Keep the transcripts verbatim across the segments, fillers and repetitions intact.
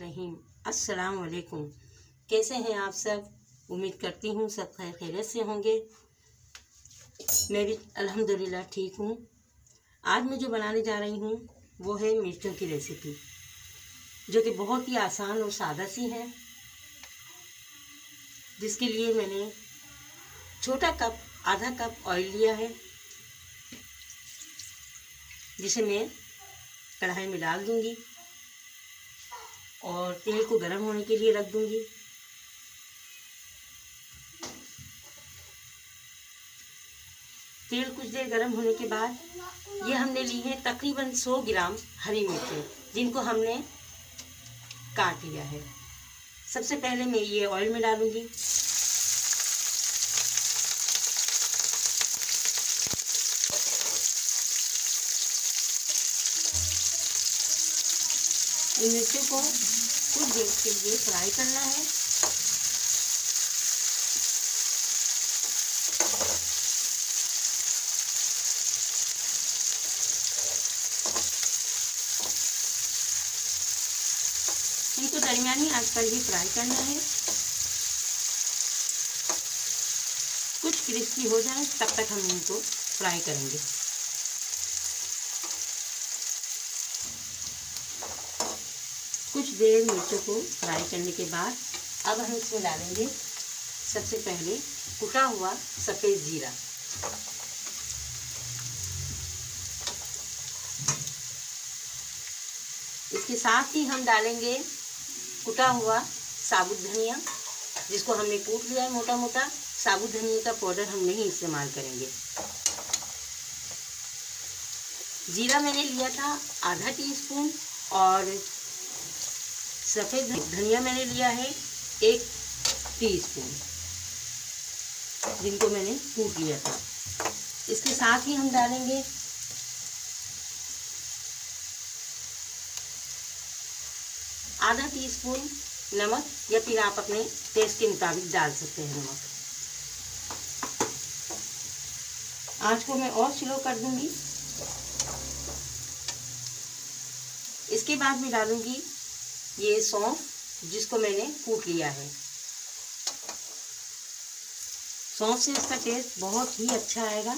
रहीम। अस्सलाम वालेकुम। कैसे हैं आप सब? उम्मीद करती हूँ सब खैर खैरियत से होंगे। मैं भी अल्हम्दुलिल्लाह ठीक हूँ। आज मैं जो बनाने जा रही हूँ वो है मिर्चों की रेसिपी, जो कि बहुत ही आसान और सादा सी है। जिसके लिए मैंने छोटा कप आधा कप ऑयल लिया है, जिसे मैं कढ़ाई में डाल दूंगी और तेल को गर्म होने के लिए रख दूंगी। तेल कुछ देर गर्म होने के बाद ये हमने ली है तकरीबन सौ ग्राम हरी मिर्चें, जिनको हमने काट लिया है। सबसे पहले मैं ये ऑयल में डालूंगी। इन मिर्चों को कुछ देर के लिए फ्राई करना है। इनको दरमियानी आंच पर ही फ्राई करना है, कुछ क्रिस्पी हो जाए तब तक हम इनको फ्राई करेंगे। कुछ देर मिर्चों को फ्राई करने के बाद अब हम इसमें डालेंगे सबसे पहले कुटा हुआ सफ़ेद जीरा। इसके साथ ही हम डालेंगे कुटा हुआ साबुत धनिया, जिसको हमने कूट लिया है मोटा मोटा। साबुत धनिया का पाउडर हम नहीं इस्तेमाल करेंगे। जीरा मैंने लिया था आधा टीस्पून और सफ़ेद धनिया मैंने लिया है एक टीस्पून, जिनको मैंने कूट लिया था। इसके साथ ही हम डालेंगे आधा टीस्पून नमक, या फिर आप अपने टेस्ट के मुताबिक डाल सकते हैं नमक। आंच को मैं और स्लो कर दूंगी। इसके बाद मैं डालूंगी ये सौंफ, जिसको मैंने कूट लिया है। सौंफ से इसका टेस्ट बहुत ही अच्छा आएगा।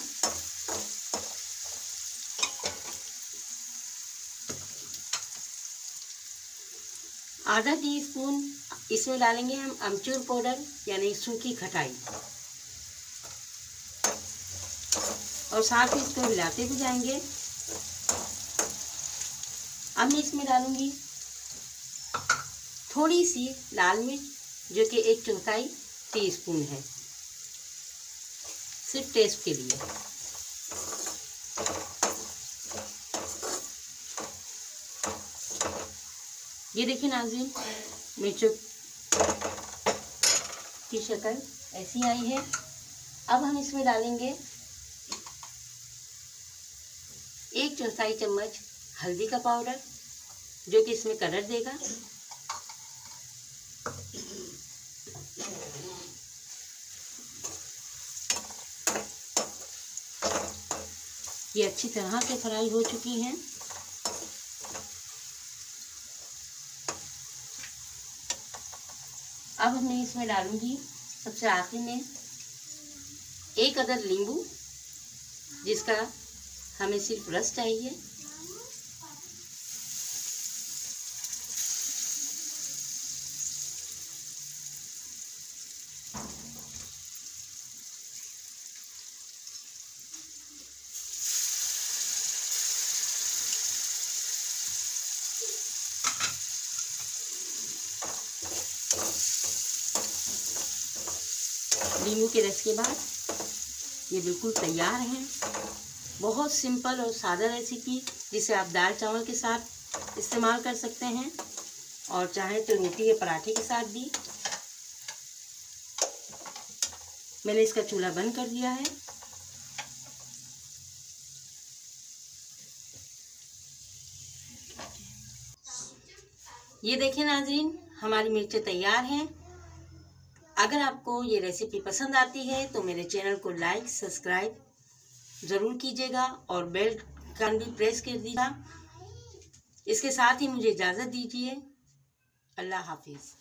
आधा टीस्पून इसमें डालेंगे हम अमचूर पाउडर, यानी सूखी खटाई, और साथ ही इसको मिलाते भी जाएंगे। अब मैं इसमें डालूंगी थोड़ी सी लाल मिर्च, जो कि एक चौथाई टीस्पून है, सिर्फ टेस्ट के लिए। ये देखिए नाज़रीन, मिर्चों की शक्ल ऐसी आई है। अब हम इसमें डालेंगे एक चौथाई चम्मच हल्दी का पाउडर, जो कि इसमें कलर देगा। ये अच्छी तरह से फ्राई हो चुकी हैं। अब मैं इसमें डालूंगी सबसे आखिर में एक अदर नींबू, जिसका हमें सिर्फ रस चाहिए। नींबू के रस के बाद ये बिल्कुल तैयार हैं। बहुत सिंपल और सादा रेसिपी, जिसे आप दाल चावल के साथ इस्तेमाल कर सकते हैं और चाहे तो रोटी या पराठे के साथ भी। मैंने इसका चूल्हा बंद कर दिया है। ये देखिए नाज़रीन, हमारी मिर्चें तैयार हैं। अगर आपको ये रेसिपी पसंद आती है तो मेरे चैनल को लाइक सब्सक्राइब ज़रूर कीजिएगा और बेल आइकन भी प्रेस कर दीजिएगा। इसके साथ ही मुझे इजाज़त दीजिए। अल्लाह हाफिज़।